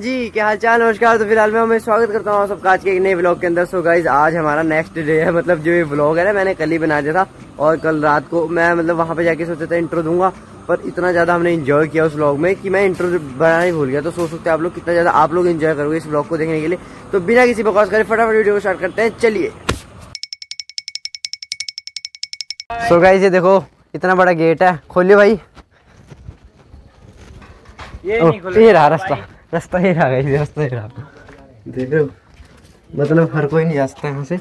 जी क्या हाल चाल, नमस्कार। तो फिलहाल मैं स्वागत करता हूँ सबका आज के एक नए व्लॉग के अंदर। सो गाइज आज हमारा नेक्स्ट डे है, मतलब जो ये व्लॉग है ना मैंने कल ही बना दिया था और कल रात को मैं मतलब वहाँ पे जाके सोचा था इंट्रो दूंगा, पर इतना ज्यादा हमने एंजॉय किया उस व्लॉग में कि मैं इंट्रो बनाना ही भूल गया। तो सोच सकते हैं आप लोग कितना ज्यादा आप लोग एंजॉय करोगे इस व्लॉग को देखने के लिए। तो बिना किसी बकवास करे फटाफट वीडियो को स्टार्ट करते हैं, चलिए। सो गाइज ये देखो इतना बड़ा गेट है, खोलिए भाई। ये रहा रास्ता, रास्ता ही रहा गई, रास्ता ही रहा। देख रहे हो, मतलब हर कोई नहीं जा सकता यहाँ से,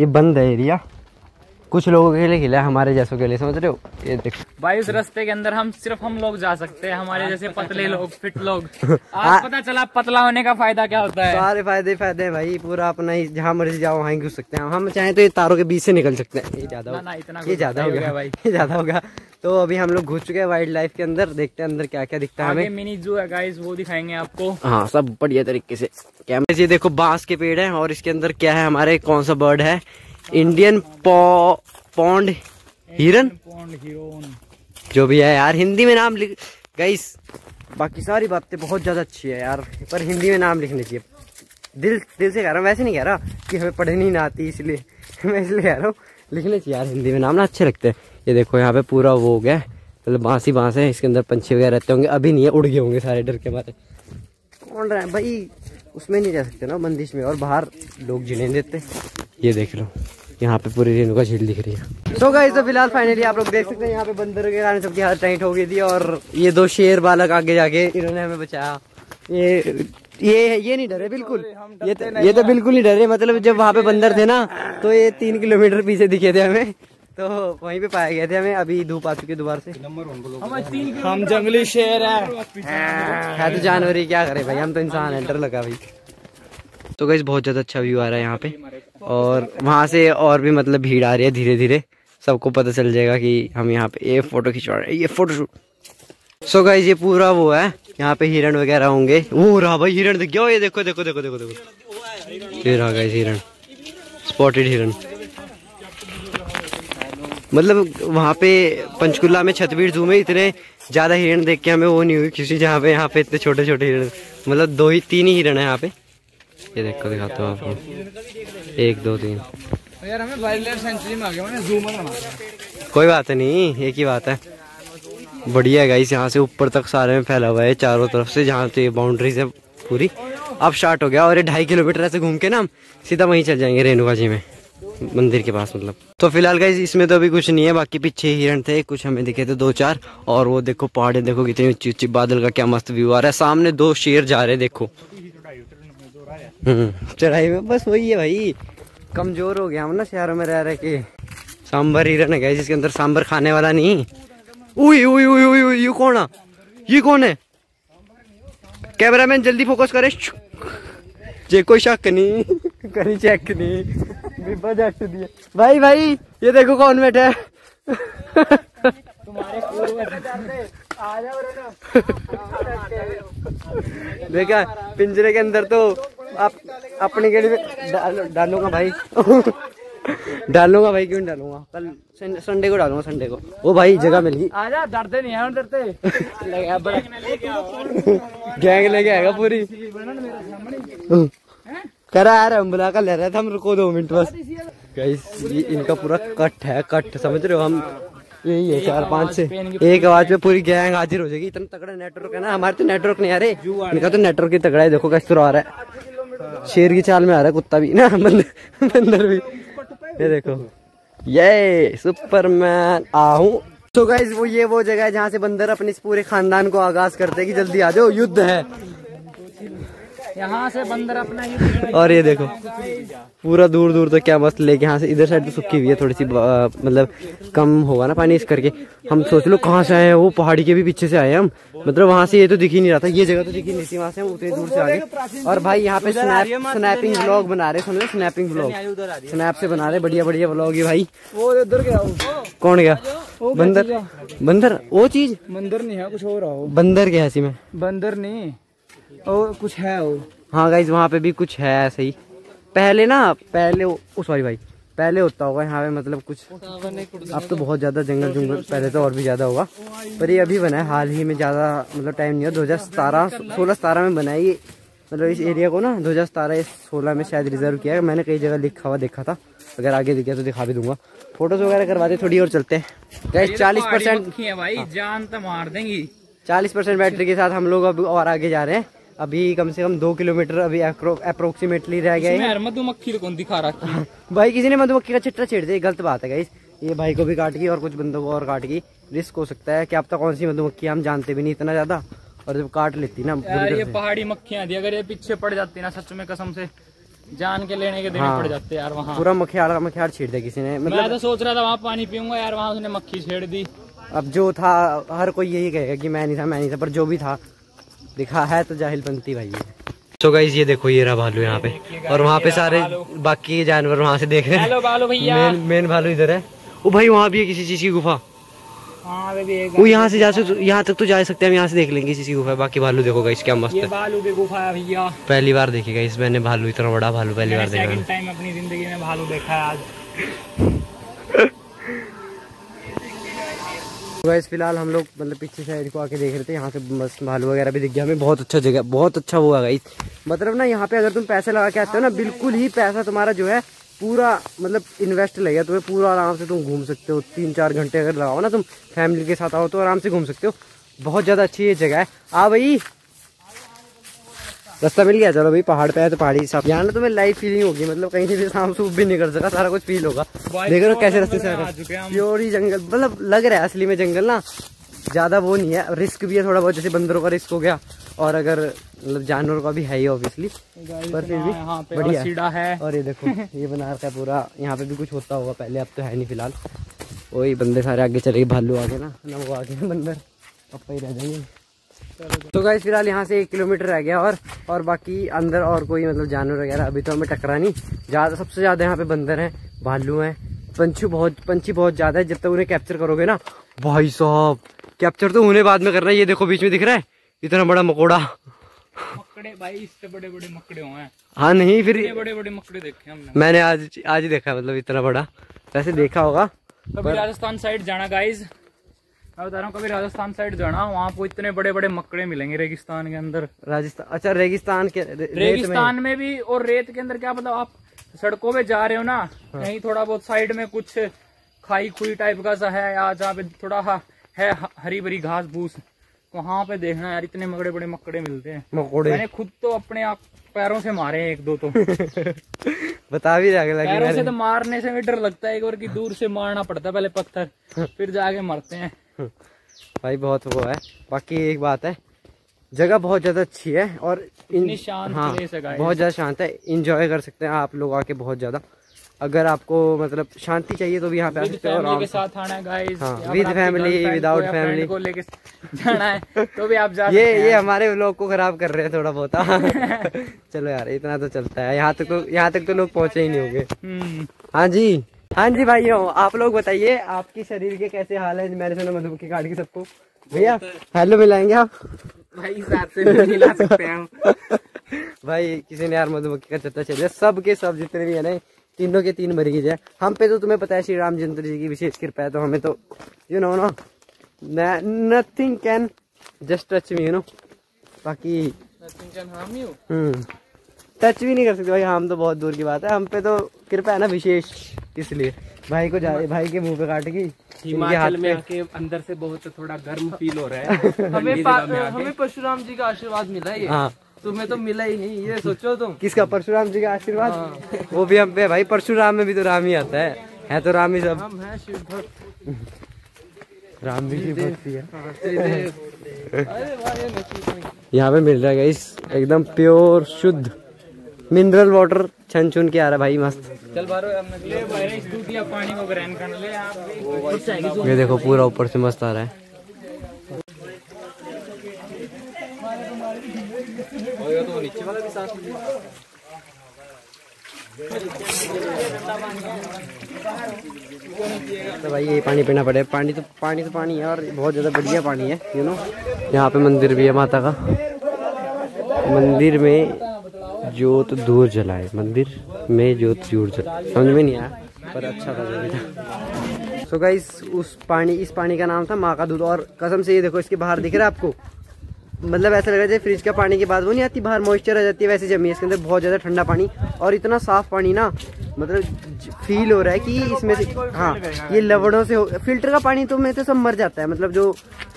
ये बंद है एरिया, कुछ लोगों के लिए खिला है, हमारे जैसों के लिए, समझ रहे हो। ये देखो भाई उस रास्ते के अंदर हम सिर्फ हम लोग जा सकते हैं, हमारे जैसे पतले लोग, फिट लोग। आज पता चला पतला होने का फायदा क्या होता है। सारे फायदे फायदे हैं भाई, पूरा अपना ही, जहाँ मर्जी जाओ वहाँ घुस सकते हैं हम चाहें तो ये तारों के बीच से निकल सकते हैं। ये ज्यादा हो गया भाई, ये ज्यादा होगा। तो अभी हम लोग घुस चुके हैं वाइल्ड लाइफ के अंदर, देखते हैं अंदर क्या क्या दिखता है। मिनी जू है गाइस, वो दिखाएंगे आपको। हाँ सब बढ़िया तरीके से कैमरे। ये देखो बांस के पेड़ है और इसके अंदर क्या है, हमारे कौन सा बर्ड है, इंडियन पॉन्ड हिरन, जो भी है यार हिंदी में नाम लिख। गाइस बाकी सारी बातें बहुत ज्यादा अच्छी है यार, पर हिंदी में नाम लिखने चाहिए। दिल से कह रहा हूँ, वैसे नहीं कह रहा कि हमें पढ़नी ना आती, इसलिए मैं इसलिए कह रहा हूँ लिखने चाहिए यार हिंदी में नाम ना, अच्छे लगते हैं। ये देखो यहाँ पे पूरा वो हो गया, मतलब बांस ही बांस है, इसके अंदर पंछी वगैरह रहते होंगे। अभी नहीं है, उड़ गए होंगे सारे डर के मारे। कौन रहा है भाई, उसमें नहीं रह सकते ना बंदिश में, और बाहर लोग झीलें नहीं देते। ये देख लो यहाँ पे पूरी रेणुका झील दिख रही है। तो गाइस तो फिलहाल फाइनली आप लोग देख सकते हैं यहाँ पे बंदर के कारण सबकी हालत टाइट हो गई थी, और ये दो शेर बालक आगे जाके इन्होंने हमें बचाया। ये नहीं डरे बिल्कुल, ये तो बिल्कुल नहीं डरे। मतलब जब वहाँ पे बंदर थे ना तो ये 3 किलोमीटर पीछे दिखे थे हमें, तो वहीं पे पाए गए थे हमें। अभी धूप आ चुकी है दोबारा से, हम जंगली शेर है तो जानवर ही, क्या करे भाई, हम तो इंसान है, डर लगा भाई। तो गाइस बहुत ज्यादा अच्छा व्यू आ रहा है यहाँ पे, और वहाँ से और भी मतलब भीड़ आ रही है, धीरे धीरे सबको पता चल जाएगा कि हम यहाँ पे ये फोटो खिंचवा रहे हैं, ये फोटोशूट। सो गाइस ये पूरा वो है, यहाँ पे हिरण वगैरह होंगे। वो रहा भाई हिरण, दिख गया, ये देखो देखो देखो देखो देखो, ये रहा गाइस हिरण, स्पॉटेड हिरण। मतलब वहाँ पे पंचकुला में छतबीर जू में इतने ज्यादा हिरण देख के हमें वो नहीं हुई किसी, जहाँ पे यहाँ पे इतने छोटे छोटे हिरण, मतलब 2 ही 3 ही हिरण है यहाँ पे। ये देखो दिखाता हूँ आपको, 1 2 3। यार हमें वाइल्ड लाइफ सेंचुरी में आ गया, मैंने जू में ना, कोई बात नहीं, एक ही बात है, बढ़िया है गाइस। यहाँ से ऊपर तक सारे में फैला हुआ है चारों तरफ से, जहाँ तो ये बाउंड्रीज है पूरी अब स्टार्ट हो गया। और ये 2.5 किलोमीटर ऐसे घूम के ना हम सीधा वहीं चल जाएंगे रेणुका जी में, मंदिर के पास मतलब। तो फिलहाल गाइस इसमें तो अभी कुछ नहीं है, बाकी पीछे हिरण थे कुछ हमें दिखे थे 2 4, और वो देखो पहाड़े देखो कितनी ऊंची ऊंची, बादल का क्या मस्त व्यू आ रहा है, सामने 2 शेर जा रहे देखो चढ़ाई में। बस वही है भाई, कमजोर हो गया हम ना शहरों में रह रहे के। सांभर हिरण है गाइस, इसके अंदर सांभर खाने वाला नहीं। उई उई उई उई उई, ये कौन है, ये कौन है, कैमरामैन जल्दी फोकस करे, जे कोई शक नहीं करी चेक नहीं बजट दिए भाई। भाई ये देखो कौन बैठा है देखा पिंजरे के अंदर, तो आप अपनी गली में डालूंगा भाई डालूंगा भाई, क्यों डालूंगा, कल संडे को डालूंगा, संडे को। वो भाई जगह मिल गई, आजा, डरते नहीं है, डरते गैंग लेके आएगा पूरी। करा यार हम बुला कर ले रहे थे हम, रुको 2 मिनट बस। गाइस ये इनका पूरा कट है, कट समझ रहे हो, हम यही है 4 5 6, एक आवाज में पूरी गैंग हाजिर हो जाएगी। इतना तगड़ा नेटवर्क है ना, हमारे तो नेटवर्क नहीं आ रहे, इनका तो नेटवर्क ही तगड़ा है। देखो कैसे आ रहा है, शेर की चाल में आ रहा है, कुत्ता भी ना, बंदर भी। ये देखो ये सुपरमैन आहू। तो गाइस वो ये वो जगह है जहाँ से बंदर अपने इस पूरे खानदान को आगाज करते हैं कि जल्दी आ जाओ युद्ध है, यहाँ से बंदर अपना। और ये देखो पूरा दूर दूर तक क्या मस्त लेके, यहाँ से इधर साइड तो सूखी हुई है थोड़ी सी, मतलब कम होगा ना पानी, इस करके हम सोच लो कहाँ से आए हैं, वो पहाड़ी के भी पीछे से आए हम, मतलब वहाँ से ये तो दिख ही नहीं रहा था, ये जगह तो दिख ही नहीं थी, वहाँ से हम उतनी दूर से आ गए। और भाई यहाँ पे स्नैपिंग व्लॉग बना रहे, सुन रहे, स्नैपिंग व्लॉग, स्नैप से बना रहे बढ़िया बढ़िया व्लॉग। ये भाई वो उधर गया, कौन गया, बंदर, बंदर वो चीज बंदर नहीं है, कुछ हो रहा हो, बंदर क्या है, बंदर नहीं और कुछ है वो। हाँ गाइज वहाँ पे भी कुछ है ऐसे ही, पहले ना पहले सॉरी भाई पहले होता होगा यहाँ पे, मतलब कुछ, अब तो बहुत ज्यादा जंगल जंगल, पहले तो और भी ज्यादा होगा, पर ये अभी बना है हाल ही में, ज्यादा मतलब टाइम नहीं है, 2017 16-17 में बना है ये मतलब इस एरिया को ना 2017-16 में शायद रिजर्व किया है, मैंने कई जगह लिखा हुआ देखा था, अगर आगे दिखे तो दिखा भी दूंगा। फोटोज वगैरह करवाते थोड़ी और चलते हैं। गाइस 40% भाई जान तो मार देंगी। 40% बैटरी के साथ हम लोग अब और आगे जा रहे हैं। अभी कम से कम 2 किलोमीटर अभी अप्रोक्सीमेटली रह गया है। मधुमक्खी कौन दिखा रहा है भाई, किसी ने मधुमक्खी का चिट्टा छेड़ दिया, गलत बात है गाइस। ये भाई को भी काट गई और कुछ बंदों को और काट गई, रिस्क हो सकता है। क्या पता कौन सी मधुमक्खी, हम जानते भी नहीं इतना ज्यादा, और जब काट लेती ना ये पहाड़ी मक्खियाँ, अगर ये पीछे पड़ जाती ना सच में कसम से जान के लेने के देने पड़ जाते यार। वहाँ पूरा मक्खियाड़ छेड़ दिया किसी ने, मतलब मैं तो सोच रहा था वहाँ पानी पीऊंगा यार, वहाँ उसने मक्खी छेड़ दी। अब जो था हर कोई यही कहेगा कि मैं नहीं था, पर जो भी था दिखा है तो जाहिलपंती भाई। तो गाइस ये देखो ये रहा भालू यहाँ पे, और वहाँ पे सारे बाकी जानवर वहाँ से देख रहे हैं। मेन भालू इधर है। ओ भाई वहाँ भी है किसी चीज की गुफा, वो यहाँ से जा सकते, यहाँ तक तो जा सकते हैं, यहाँ से देख लेंगे किसी की गुफा। बाकी भालू देखो गाइस क्या मस्त है, भालू की गुफा है भैया। पहली बार देखी गाइस मैंने भालू, इतना बड़ा भालू पहली बार देखा, सेकंड टाइम अपनी जिंदगी में भालू देखा है आज। गाइस फिलहाल हम लोग मतलब पीछे साइड को आके देख रहे थे, यहाँ से बस भालू वगैरह भी दिख गया हमें। बहुत अच्छा जगह, बहुत अच्छा हुआ गाइस। मतलब ना यहाँ पे अगर तुम पैसे लगा के आते हो ना, बिल्कुल ही पैसा तुम्हारा जो है पूरा मतलब इन्वेस्ट लगेगा, तुम्हें पूरा आराम से तुम घूम सकते हो। 3-4 घंटे अगर लगाओ ना, तुम फैमिली के साथ आओ तो आराम से घूम सकते हो। बहुत ज़्यादा अच्छी ये जगह है। आ भाई रास्ता मिल गया, चलो भाई पहाड़ पे है तो पहाड़ी साफ। यहाँ ना तुम्हें लाइव फीलिंग होगी, मतलब कहीं से शाम सूफ भी नहीं कर सका, सारा कुछ फील होगा। देख रहे हो कैसे रास्ते से प्योर ही जंगल, मतलब लग रहा है असली में जंगल ना। ज़्यादा वो नहीं है, रिस्क भी है थोड़ा बहुत, जैसे बंदरों का रिस्क हो गया, और अगर मतलब जानवरों का भी है ही ऑब्वियसली, पर फिर भी बढ़िया सीढ़ा है। और ये देखो ये बना रखा है पूरा, यहाँ पे भी कुछ होता होगा पहले, अब तो है नहीं फिलहाल। वही बंदे सारे आगे चले गए, भालू आगे ना वो आगे बंदर अब ही रह जाएंगे। तो गाइस फिलहाल यहाँ से 1 किलोमीटर रह गया, और बाकी अंदर और कोई मतलब जानवर वगैरह अभी तो हमें टकरा नहीं। ज़्यादा सबसे ज़्यादा यहाँ पे बंदर हैं, भालू हैं, पंछी बहुत ज़्यादा है। जब तक उन्हें कैप्चर करोगे ना भाई साहब, कैप्चर तो उन्हें बाद में करना है। ये देखो बीच में दिख रहा है इतना बड़ा मकोड़ा, मकड़े भाई इससे बड़े-बड़े मकड़े हुए हैं। हाँ नहीं फिर बड़े-बड़े मकड़े देखे हमने, मैंने आज ही देखा, मतलब इतना बड़ा वैसे देखा होगा। कभी राजस्थान साइड जाना गाइज, मैं बता रहा हूँ, कभी राजस्थान साइड जाना, वहाँ आपको इतने बड़े-बड़े मकड़े मिलेंगे रेगिस्तान के अंदर। राजस्थान, अच्छा रेगिस्तान के, रेगिस्तान में भी और रेत के अंदर। क्या मतलब आप सड़कों पे जा रहे हो ना, कहीं थोड़ा बहुत साइड में कुछ खाई खुई टाइप का सा है, या जहाँ पे थोड़ा है हरी भरी घास फूस, वहाँ पे देखना यार इतने बड़े बड़े मकड़े मिलते हैं। मकोड़े मैंने खुद तो अपने आप पैरों से मारे हैं 1-2 तो। बता भी जाएगा, पैरों से तो मारने से भी डर लगता है, एक बार की दूर से मारना पड़ता है पहले पत्थर, फिर जाके मरते हैं भाई। बहुत वो है। बाकी एक बात है, जगह बहुत ज्यादा अच्छी है और शांत, हाँ बहुत ज्यादा शांत है, इंजॉय कर सकते हैं आप लोग आके बहुत ज्यादा। अगर आपको मतलब शांति चाहिए तो भी यहाँ पे आ सकते हो, और के साथ आना है guys, with family without family को लेके जाना है तो भी आप जा सकते हैं। ये हमारे व्लॉग को खराब कर रहे हैं थोड़ा बहुत। चलो यार इतना तो चलता है, यहाँ तक तो लोग पहुँचे ही नहीं होंगे। हाँ जी भाइयों, आप लोग बताइए आपकी शरीर के कैसे हाल है। मैंने सुना मधुमक्खी काट की सबको, भैया हेलो मिलाएंगे आप भाई, साथ से मिला सकते हैं भाई। किसी ने यार मधुमक्खी का चलता चलिए, सब जितने भी है ना 3 के 3 मरीज है। हम पे तो तुम्हें पता है श्री रामचंद्र जी की विशेष कृपा है, तो हमें तो you know nothing can just touch me, you know, बाकी nothing can harm you. Touch भी नहीं कर सकते भाई हम, तो बहुत दूर की बात है, हम पे तो कृपा है ना विशेष, इसलिए भाई को जा भाई के मुंह पे काट गई। हिमाचल में आके अंदर से बहुत थोड़ा गर्म फील हो रहा है। हमें परशुराम जी का आशीर्वाद मिला है, तुम्हें तो मिला ही नहीं, ये सोचो तुम। किसका? परशुराम जी का आशीर्वाद। हाँ। वो भी हम पे भाई, परशुराम में भी तो राम ही आता है तो राम ही सब, हम है शिव भक्त, राम जी की भक्ति है। यहाँ पे मिल रहा है गाइस एकदम प्योर शुद्ध मिनरल वाटर, छन छुन के आ रहा है भाई मस्त। चल पानी को ये देखो पूरा ऊपर से मस्त आ रहा है। तो नीचे वाला भी साथ तो भाई ये पानी पीना पड़ेगा, पानी तो पानी है, और बहुत ज़्यादा बढ़िया पानी है यू नो। यहाँ पे मंदिर भी है माता का, मंदिर में ज्योत दूर जलाए, समझ में नहीं आया पर अच्छा था जगह। सो गाइस उस पानी, इस पानी का नाम था माँ का दूध, और कसम से ये देखो इसके बाहर दिख रहा है आपको मतलब ऐसा लग रहा है जैसे फ्रिज का पानी के बाद वो नहीं आती बाहर मॉइस्चर आ जाती है, वैसे जमी है इसके अंदर, बहुत ज़्यादा ठंडा पानी और इतना साफ पानी ना, मतलब फील हो रहा है कि इसमें से हाँ ये लवणों से फिल्टर का पानी तो में तो सब मर जाता है, मतलब जो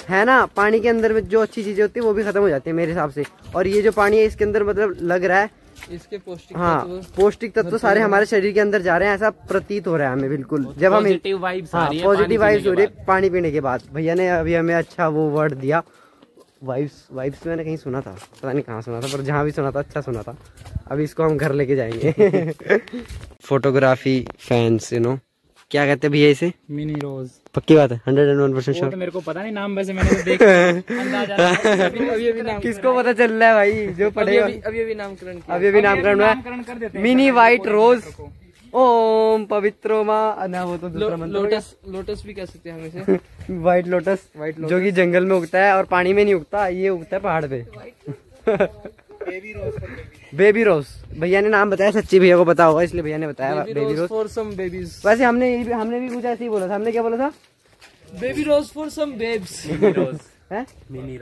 है ना पानी के अंदर में जो अच्छी चीज़ें होती है वो भी खत्म हो जाती है मेरे हिसाब से। और ये जो पानी है इसके अंदर मतलब लग रहा है इसके पौष्टिक हाँ पौष्टिक तत्व सारे हमारे शरीर के अंदर जा रहे हैं, ऐसा प्रतीत हो रहा है हमें बिल्कुल। जब हमें पॉजिटिव वाइब्स आ रही है, पॉजिटिव वाइब्स हो रही है पानी पीने के बाद। भैया ने अभी हमें अच्छा वो वर्ड दिया वाइब्स, वाइब्स मैंने कहीं सुना था, पता नहीं कहाँ सुना था, पर जहाँ भी सुना था अच्छा सुना था। अभी इसको हम घर लेके जाएंगे। फोटोग्राफी फैंस यू नो क्या कहते हैं भैया इसे? Mini rose. पक्की बात है 101% श्योर। मेरे को पता नहीं नाम, वैसे मैंने तो देखा अंदाजा अभी किसको पता चल रहा है भाई जो पढ़ेगा। अभी नामकरण कर देते हैं मिनी व्हाइट रोज ओम पवित्रो मां ना, वो तो दूसरा मंत्र लोटस, लोटस भी कह सकते हैं हम इसे, व्हाइट लोटस जो कि जंगल में उगता है और पानी में नहीं उगता, ये उगता है पहाड़ पे। बेबी रोज भैया ने नाम बताया, सच्ची भैया को पता होगा इसलिए भैया ने बताया baby rose for some babies. वैसे हमने भी कुछ ऐसे ही बोला था, हमने क्या बोला था? Baby rose for some babes. Mini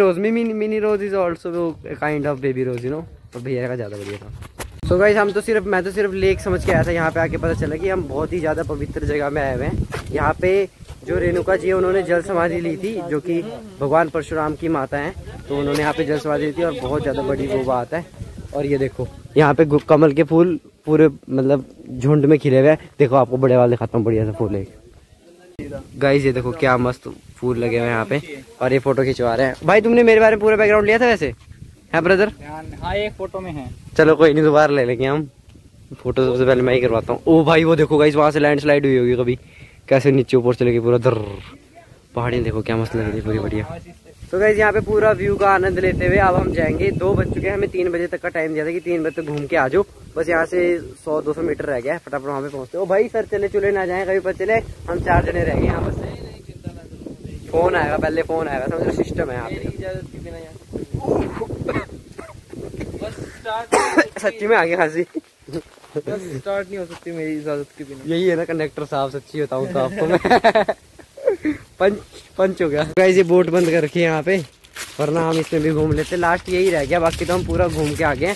rose, mini rose is also kind of baby rose you know, पर भैया का ज्यादा बढ़िया था। सो गाइस हम तो सिर्फ मैं तो सिर्फ लेक समझ के आया था, यहाँ पे आके पता चला कि हम बहुत ही ज्यादा पवित्र जगह में आए हुए हैं। यहाँ पे जो रेणुका जी है उन्होंने जल समाधि ली थी, जो कि भगवान परशुराम की माता हैं, तो उन्होंने यहाँ पे जल समाधि ली थी और बहुत ज़्यादा बड़ी वो बात है। और ये देखो यहाँ पे कमल के फूल पूरे मतलब झुंड में खिले हुए हैं, देखो आपको बड़े वाले दिखाता हूँ, बढ़िया सा फूल है गाइस, ये देखो क्या मस्त फूल लगे हुए हैं यहाँ पे। और ये फोटो खिंचवा रहे हैं। भाई तुमने मेरे बारे में पूरा बैकग्राउंड लिया था वैसे है ब्रदर? हाँ एक फोटो में है, चलो कोई नहीं दोबारा ले लेंगे हम फोटो। सबसे पहले मैं ही करवाता हूँ। ओ भाई वो देखो गाइस वहाँ से लैंडस्लाइड हुई होगी कभी, कैसे नीचे ऊपर चले गई पूरा दर पहाड़ी, देखो क्या मस्त लग रही है पूरी बढ़िया। तो गाइस यहाँ पे पूरा व्यू का आनंद लेते हुए अब हम जाएंगे, 2 बज चुके हैं, हमें 3 बजे तक का टाइम दिया था कि 3 बजे तक घूम के आ जाओ, बस यहाँ से 100-200 मीटर रह गया है, फटाफट वहाँ पे पहुँचते। ओ भाई सर चले चूल्हे ना जाए कभी पर चले, हम 4 जने रह गए यहाँ, बस फोन आएगा पहले, फोन आएगा समझो सिस्टम है यहाँ पे। सच्ची में आ गया खांसी, स्टार्ट नहीं हो सकती मेरी इजाजत के बिना, यही है ना कंडक्टर साहब, सच्ची बताऊं तो आपको मैं पंच हो गया। गाइस ये बोट बंद कर रखी है यहाँ पे, वरना हम इसमें भी घूम लेते, लास्ट यही रह गया, बाकी तो हम पूरा घूम के आ गए।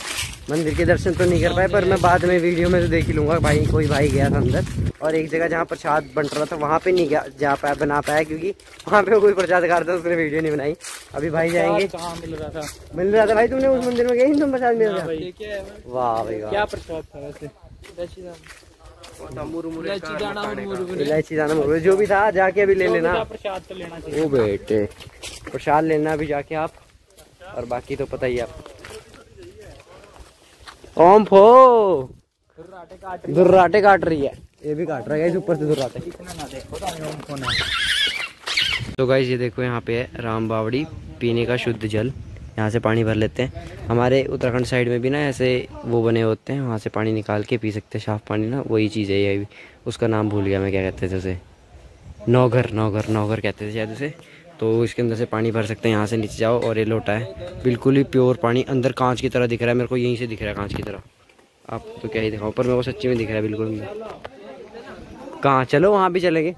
मंदिर के दर्शन तो नहीं कर पाए, पर मैं बाद में वीडियो में तो देख ही लूंगा भाई, कोई भाई गया था अंदर और एक जगह जहाँ प्रसाद बन रहा था वहाँ पे नहीं जा पाया बना पाया, क्योंकि वहाँ पे कोई प्रसाद खा रहा था, उसने वीडियो नहीं बनाई। अभी भाई जाएंगे, कहाँ मिल रहा था? मिल रहा था भाई, तुमने उस मंदिर में गए तुम प्रसाद मिल रहा था? वाह भाई क्या प्रसाद था, इलायची दाना मुरमुरे जो भी था, जाके अभी ले लेना प्रसाद, वो बेटे प्रसाद लेना अभी जाके आप, और बाकी तो पता ही आप। ओम फो दुर्राटे काट रही है, ये भी काट रहा है ऊपर से दुर्राटे। तो गाइस ये देखो यहाँ पे है राम बावड़ी, पीने का शुद्ध जल, यहाँ से पानी भर लेते हैं। हमारे उत्तराखंड साइड में भी ना ऐसे वो बने होते हैं, वहाँ से पानी निकाल के पी सकते हैं साफ पानी ना, वही चीज़ है ये, उसका नाम भूल गया मैं, क्या कहते थे उसे? नौघर कहते थे शायद उसे। तो इसके अंदर से पानी भर सकते हैं, यहाँ से नीचे जाओ और ये लोटा है बिल्कुल ही प्योर पानी, अंदर कांच की तरह दिख रहा है मेरे को, यहीं से दिख रहा है कांच की तरह, आप तो क्या ही दिखाओ, पर मेरे को सच्ची में दिख रहा है बिल्कुल अंदर कहाँ। चलो वहाँ भी चलेंगे,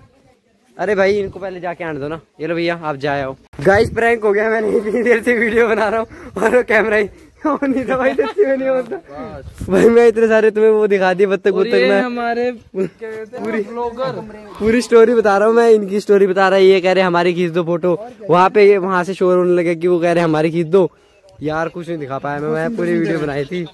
अरे भाई इनको पहले जाके आने दो ना। ये लो भैया आप जाए आओ। गाइस प्रैंक हो गया, मैंने इतनी देर से वीडियो बना रहा हूँ और कैमरा ही नहीं था भाई, सच्ची में नहीं होता भाई, मैं इतने सारे तुम्हें वो दिखा दिए बत्तख में हमारे पूरी स्टोरी बता रहा हूँ मैं, इनकी स्टोरी बता रहा है, ये कह रहे हमारी खींच दो फोटो, वहाँ पे वहाँ से शोर होने लगे कि वो कह रहे हमारी खींच दो यार, कुछ नहीं दिखा पाया मैं पूरी वीडियो बनाई थी,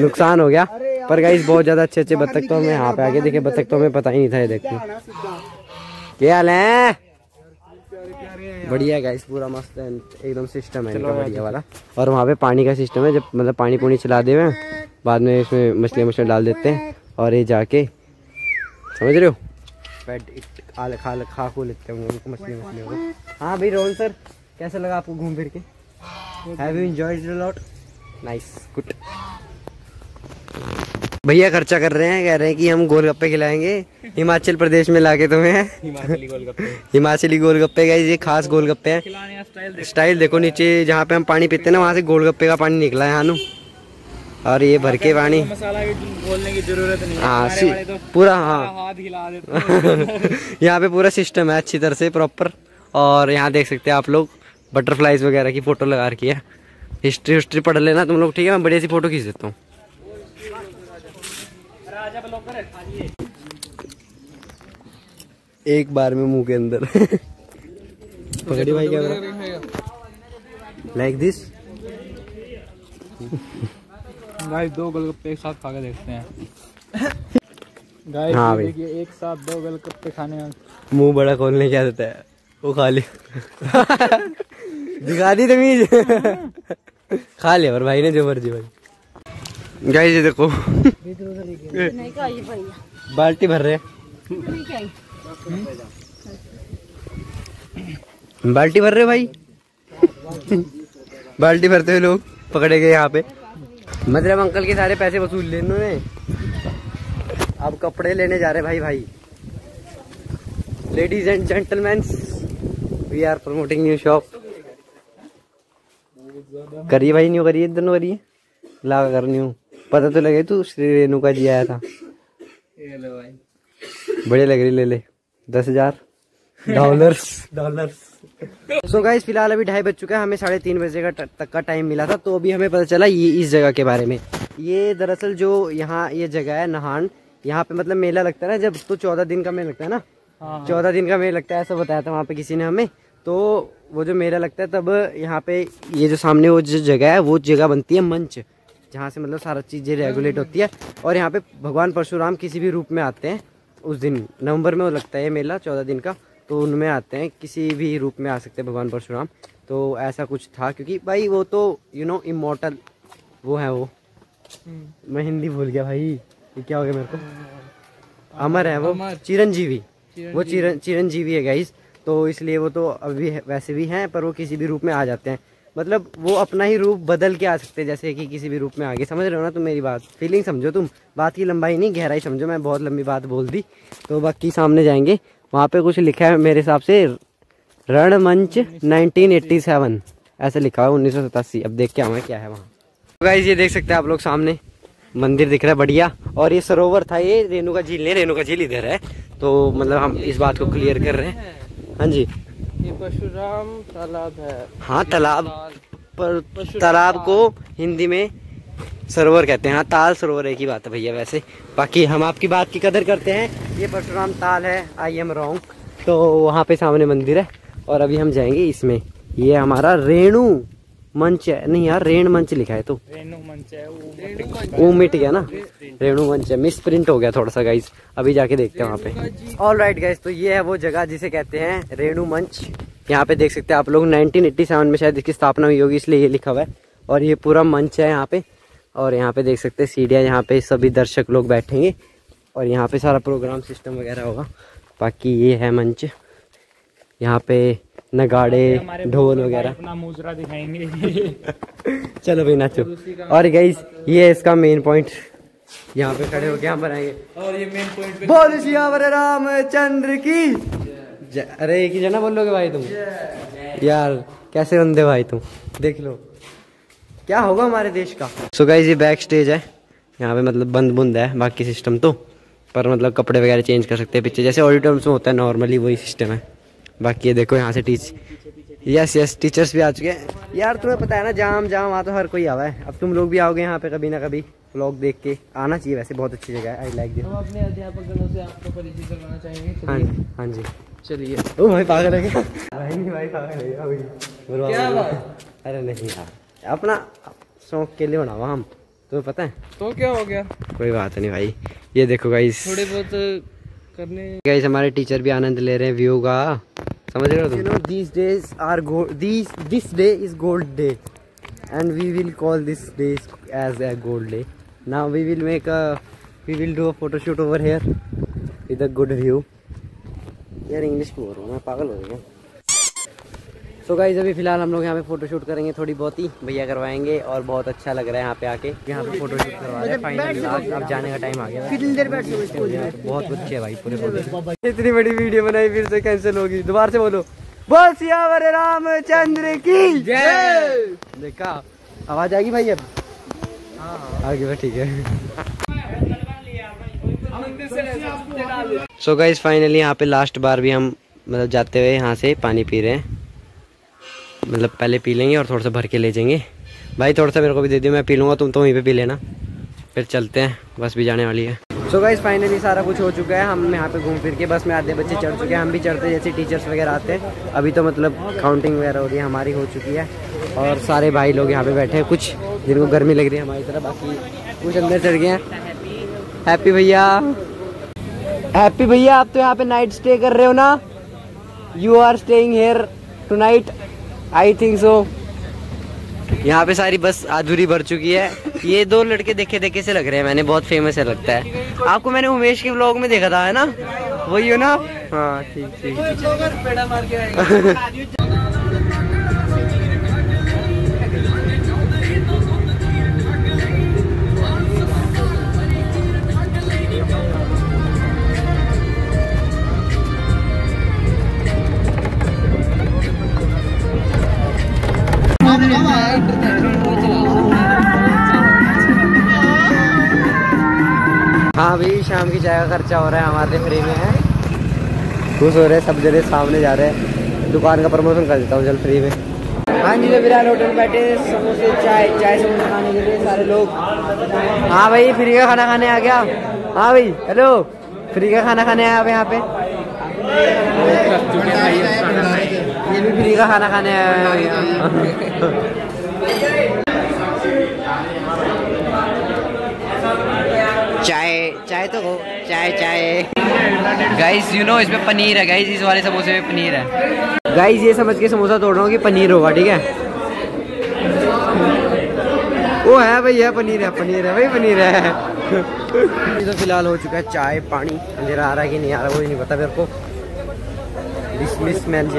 नुकसान हो गया। पर गाइस बहुत ज्यादा अच्छे बत्तख तो हमें यहाँ पे आगे देखे, बत्तख तो हमें पता ही नहीं था, ये देखो क्या हाल है, बढ़िया गाइस पूरा मस्त है एकदम सिस्टम है इनका बढ़िया वाला। और वहाँ पे पानी का सिस्टम है, जब मतलब पानी चला दे हुए बाद में इसमें मछलियाँ डाल देते हैं और ये जाके समझ रहे हो खा खो लेते हैं उनको मछलियों को। हाँ भाई रोहन सर कैसा लगा आपको घूम फिर के? Have you enjoyed it lot? Nice good. भैया खर्चा कर रहे हैं, कह रहे हैं कि हम गोलगप्पे खिलाएंगे हिमाचल प्रदेश में लाके तुम्हें, हिमाचली गोलगप्पे। गाइस ये खास गोलगप्पे हैं, स्टाइल देखो नीचे जहाँ पे हम पानी पीते हैं ना वहाँ से गोलगप्पे का पानी निकला है हानू, और ये भर के पानी मसाला बोलने की जरूरत नहीं, हाँ पूरा हाँ यहाँ पे पूरा सिस्टम है अच्छी तरह से प्रॉपर। और यहाँ देख सकते हैं आप लोग बटरफ्लाइज वगैरह की फ़ोटो लगा रखी है। हिस्ट्री हिस्ट्री पढ़ लेना तुम लोग, ठीक है? मैं बढ़िया सी फ़ोटो खींच देता हूँ। एक बार में मुंह के अंदर पकड़ी भाई क्या लाइक दिस गाइस। दो गोलगप्पे एक साथ खा के देखते हैं गाइस। हाँ देखिए एक साथ दो गोलगप्पे खाने में मुंह बड़ा खोलने क्या देता है वो खा ले दिखा दी तमीज खा ले और भाई ने जो मर्जी। भाई गाइस ये देखो बाल्टी भर रहे हैं, बाल्टी भर रहे भाई बाल्टी भरते हुए लोग पकड़े गए यहाँ पे। मतलब अंकल के सारे पैसे वसूल ले इन्होंने। अब कपड़े लेने जा रहे भाई। भाई ladies and gentleman we are promoting new shop. करिए भाई न्यू करिए, दोनों करिए लागा कर न्यू। पता तो लगे तू श्री रेणुका जी आया था। बढ़िया लग रही, ले ले 10,000 डॉलर्स। सो गाइस फिलहाल अभी 2:30 बज चुका है, हमें 3:30 बजे तक का टाइम मिला था। तो अभी हमें पता चला ये इस जगह के बारे में। ये दरअसल जो यहाँ ये जगह है नहान, यहाँ पे मतलब मेला लगता है ना जब, तो 14 दिन का मेला लगता है ना। हाँ। 14 दिन का मेला लगता है ऐसा बताया था वहाँ पे किसी ने हमें। तो वो जो मेला लगता है तब यहाँ पे ये जो सामने वो जो जगह है वो जगह बनती है मंच, जहाँ से मतलब सारा चीज़ें रेगुलेट होती है। और यहाँ पे भगवान परशुराम किसी भी रूप में आते हैं उस दिन। नवंबर में वो लगता है ये मेला 14 दिन का, तो उनमें आते हैं किसी भी रूप में आ सकते हैं भगवान परशुराम। तो ऐसा कुछ था क्योंकि भाई वो तो यू नो इमॉर्टल वो है वो। मैं हिंदी भूल गया भाई, ये क्या हो गया मेरे को। अमर है वो, चिरंजीवी है गाइस। तो इसलिए वो तो अभी वैसे भी हैं पर वो किसी भी रूप में आ जाते हैं। मतलब वो अपना ही रूप बदल के आ सकते हैं, जैसे कि किसी भी रूप में आगे। समझ रहे हो ना तुम मेरी बात, फीलिंग समझो तुम, बात की लंबाई नहीं गहराई समझो। मैं बहुत लंबी बात बोल दी। तो बाकी सामने जाएंगे, वहाँ पे कुछ लिखा है मेरे हिसाब से रणमंच 1987 ऐसा लिखा है, 1987। अब देख के आऊँ क्या है वहाँ। गाइस ये देख सकते हैं आप लोग, सामने मंदिर दिख रहा है बढ़िया। और ये सरोवर था, ये रेणुका झील नहीं, रेणुका झील इधर है। तो मतलब हम इस बात को क्लियर कर रहे हैं। हाँ जी ये परशुराम तालाब है। हाँ तालाब, पर तालाब को हिंदी में सरोवर कहते हैं। हाँ ताल सरोवर एक ही बात है भैया वैसे। बाकी हम आपकी बात की कदर करते हैं। ये परशुराम ताल है, आई एम रॉन्ग। तो वहाँ पे सामने मंदिर है और अभी हम जाएंगे इसमें। ये हमारा रेणु मंच है, नहीं यार रेण मंच लिखा है तो रेणु मंच है। वो मिट गया ना, रेणु मंच है, मिस प्रिंट हो गया थोड़ा सा गाइस। अभी जाके देखते हैं वहाँ पे। ऑलराइट गाइस, तो ये है वो जगह जिसे कहते हैं रेणु मंच। यहाँ पे देख सकते हैं आप लोग 1987 में शायद इसकी स्थापना हुई होगी, इसलिए ये लिखा हुआ है। और ये पूरा मंच है यहाँ पे। और यहाँ पे देख सकते हैं सीढ़ियाँ, यहाँ पे सभी दर्शक लोग बैठेंगे और यहाँ पे सारा प्रोग्राम सिस्टम वगैरह होगा। बाकी ये है मंच, यहाँ पे नगाड़े ढोल वगैरह अपना मुजरा दिखाएंगे चलो भाई नाचो। और गाइस ये इसका मेन पॉइंट, यहाँ पे खड़े होके हम बनाएंगे। और ये मेन पॉइंट बोल सियावर रामचंद्र की जय। अरे एक ही जना बोलोगे भाई तुम यार, कैसे बंदे भाई तुम, देख लो क्या होगा हमारे देश का। सो गाइस ये बैक स्टेज है, यहाँ पे मतलब बंद है बाकी सिस्टम तो, पर मतलब कपड़े वगैरह चेंज कर सकते हैं पीछे, जैसे ऑडिटोरियम में होता है नॉर्मली वही सिस्टम है। बाकी ये देखो यहाँ से यस टीचर्स भी आ चुके हैं। यार तुम्हें पता है ना जाम वहाँ तो हर कोई आवा है। अब तुम लोग भी आओगे यहाँ पे कभी ना कभी, व्लॉग देख के आना चाहिए। वैसे बहुत अच्छी जगह है, आई लाइक दिस। हम अपने अध्यापकों से आपको परिचित करवाना चाहेंगे। हाँ जी हाँ जी चलिए। ओ भाई पागल है क्या भाई पागल है। अरे नहीं यार अपना शौक के लिए बनावा हम, तुम्हें पता है तो क्या हो गया, कोई बात नहीं भाई। ये देखो गाइस थोड़े बहुत करने गाइस, हमारे टीचर भी आनंद ले रहे हैं व्यू का, समझ रहे हो तुम। You know this day is gold day and we will call this day as a gold day. Now we will make a do a photoshoot over here with a good view. यार English बोल रहा हूँ मैं, पागल हो गया। So guys अभी फिलहाल हम लोग यहाँ पे फोटोशूट करेंगे, थोड़ी बहुत ही भैया करवाएंगे। और बहुत अच्छा लग रहा है यहाँ पे आके, यहाँ पे फोटोशूट करवा रहे हैं। फाइनली अब जाने का टाइम आ गया। कितनी देर बैठ सकते, बहुत अच्छे है भाई पूरे फोटो। इतनी बड़ी वीडियो बनाई फिर से कैंसिल होगी। दोबारा से बोलो बोल सियावर रामचंद्र की जय। देखा आवाज आएगी भाई अब आगे, ठीक है। सो गाइस फाइनली यहाँ पे लास्ट बार भी हम मतलब जाते हुए यहाँ से पानी पी रहे हैं। मतलब पहले पी लेंगे और थोड़ा सा भर के ले जाएंगे। भाई थोड़ा सा मेरे को भी दे दियो, मैं पी लूँगा, तुम तो वहीं पे पी लेना, फिर चलते हैं, बस भी जाने वाली है। सो गाइस फाइनली सारा कुछ हो चुका है, हम यहाँ पे घूम फिर के बस में आधे बच्चे चढ़ चुके हैं, हम भी चढ़ते हैं जैसे टीचर्स वगैरह आते हैं। अभी तो मतलब काउंटिंग वगैरह हो रही है, हमारी हो चुकी है और सारे भाई लोग यहाँ पे बैठे हैं, कुछ जिनको गर्मी लग रही है हमारी तरह, बाकी कुछ अंदर चढ़ गए हैं। हैप्पी भैया, हैप्पी भैया आप तो यहाँ पे नाइट स्टे कर रहे हो ना? You are staying here tonight, I think so. यहाँ पे सारी बस अधूरी भर चुकी है। ये दो लड़के देखे देखे से लग रहे हैं मैंने, बहुत फेमस है लगता है। आपको मैंने उमेश के व्लॉग में देखा था, है ना? वही हो ना? हाँ ठीक ठीक। हाँ भाई शाम की चाय का खर्चा हो रहा है, हमारे फ्री में है, खुश हो रहे हैं सब जने, सामने जा रहे हैं। दुकान का प्रमोशन कर देता हूँ जल्द फ्री में। हाँ जी तो बिराल होटल बैठे समोसे चाय समोसे खाने के लिए सारे लोग। हाँ भाई फ्री का खाना खाने आ गया। हाँ भाई हेलो, फ्री का खाना खाने आया आप यहाँ पे? ये भी फ्री का खाना खाने आया। चाय चाय तो हो, चाय चाय। गाइस यू नो इसमें पनीर है गाइस, इस वाले समोसे में पनीर है गाइस, ये समझ के समोसा तोड़ रहा हूँ कि पनीर होगा, ठीक है? वो है भैया पनीर है, पनीर है भाई, पनीर है। तो फिलहाल हो चुका है चाय पानी, अंधेरा आ रहा है कि नहीं आ रहा वो नहीं पता मेरे को। बिस्मिल्लाह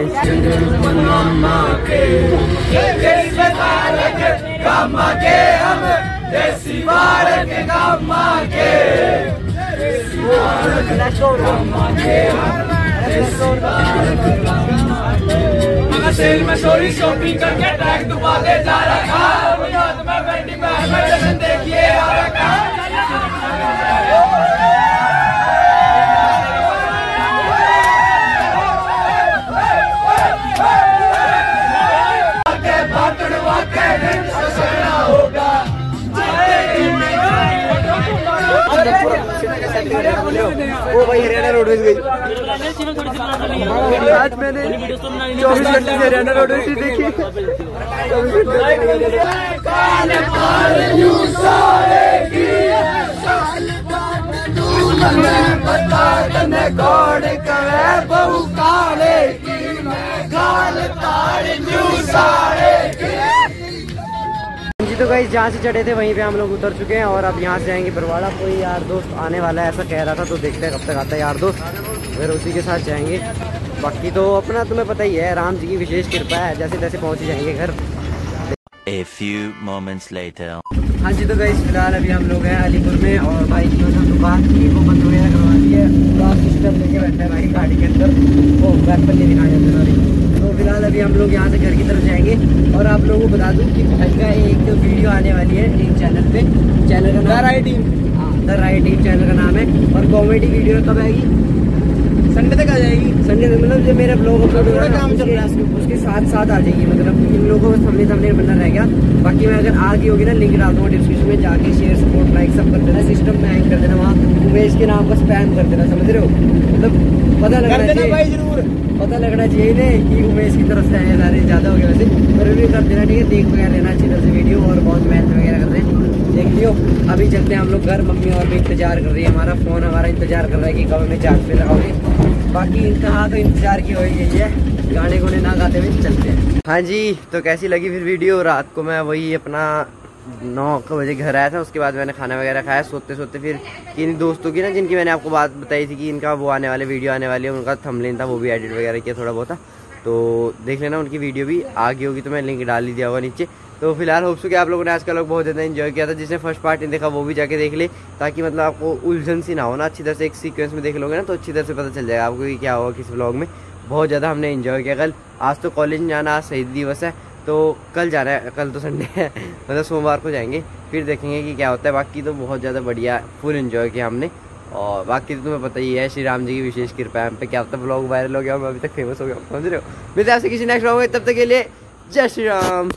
वो भाई हरियाणा रोडवेज गई। आज मैंने 24 घंटे से हरियाणा रोडवेज ही देखी। तो गाइस जहाँ से चढ़े थे वहीं पे हम लोग उतर चुके हैं और अब यहाँ से जाएंगे बरवाड़ा। कोई यार दोस्त आने वाला है ऐसा कह रहा था, तो देखते हैं कब तक आता है यार दोस्त, फिर उसी के साथ जाएंगे। बाकी तो अपना तुम्हें पता ही है, राम जी की विशेष कृपा है, जैसे तैसे पहुँच जाएंगे घर। A few moments later. हाँ जी तो गाइस फिलहाल अभी हम लोग हैं अलीपुर में और भाई की दुकान थी वो बंद वगैरह करवा दी है, पूरा सिस्टम लेके बैठा है भाई गाड़ी के अंदर, वो बैग पर लेके गाड़ी अंदर। तो फिलहाल अभी हम लोग यहाँ से घर की तरफ जाएंगे और आप लोगों को बता दूँ कि भाई का एक वीडियो आने वाली है टीम चैनल पे, चैनल का नाम राइट टीम, हाँ द राइट टीम चैनल का नाम है। और कॉमेडी वीडियो कब आएगी? संडे तक आ जाएगी, संडे तक मतलब जो मेरा ब्लॉग अपलोड हो रहा है काम चल रहा है उसके साथ साथ आ जाएगी, मतलब इन लोगों को सामने बनना रहेगा। बाकी मैं अगर आ गई होगी ना लिंक डाल दूँगा डिस्क्रिप्शन में, जाके शेयर सपोर्ट लाइक सब कर देना, सिस्टम में हैंग कर देना, वहाँ उमेश के नाम का स्पैम कर देना, समझ रहे हो? मतलब पता लगना चाहिए, पता लगना चाहिए ना कि उमेश की तरफ से आए सारे, ज़्यादा हो गया वैसे, पर रिव्यू कर देना ठीक है, देख वगैरह लेना अच्छी तरह से वीडियो। और बहुत मेहनत वगैरह कर रहे हैं, देख लियो। अभी चलते हैं हम लोग घर, मम्मी और भी इंतजार कर रही है, हमारा फ़ोन हमारा इंतजार कर रहा है कि कब हमें चार्ज पे लगाओगे। बाकी इनका तो इंतजार की हो ही गई है, गाने गुने ना गाते हुए चलते हैं। हाँ जी तो कैसी लगी फिर वीडियो? रात को मैं वही अपना 9 बजे घर आया था, उसके बाद मैंने खाना वगैरह खाया, सोते सोते फिर इन दोस्तों की ना जिनकी मैंने आपको बात बताई थी कि इनका वो आने वाले वीडियो आने वाली है, उनका थंबनेल था वो भी एडिट वगैरह किया थोड़ा बहुत, तो देख लेना उनकी वीडियो भी आ गई होगी, तो मैं लिंक डाल ही दिया होगा नीचे। तो फिलहाल होप्स कि आप लोगों ने आज का लोग बहुत ज़्यादा एंजॉय किया था, जिसने फर्स्ट पार्ट नहीं देखा वो भी जाके देख ले, ताकि मतलब आपको उलझन सी ना हो ना, अच्छी तरह से एक सीक्वेंस में देख लोगे ना तो अच्छी तरह से पता चल जाएगा आपको कि क्या होगा किस व्लॉग में। बहुत ज़्यादा हमने एंजॉय किया कल, आज तो कॉलेज जाना, आज शहीद दिवस है तो कल जाना है, कल तो संडे है मतलब सोमवार को जाएंगे, फिर देखेंगे कि क्या होता है। बाकी तो बहुत ज़्यादा बढ़िया फुल एंजॉय किया हमने, और बाकी तो तुम्हें पता ही है श्री राम जी की विशेष कृपा है हम पे, क्या होता है ब्लॉग वायरल हो गया, मैं अभी तक फेमस हो गया, समझ रहे हो? मिलते हैं आपसे किसी नेक्स्ट ब्लॉग में, तब तक के लिए जय श्री राम।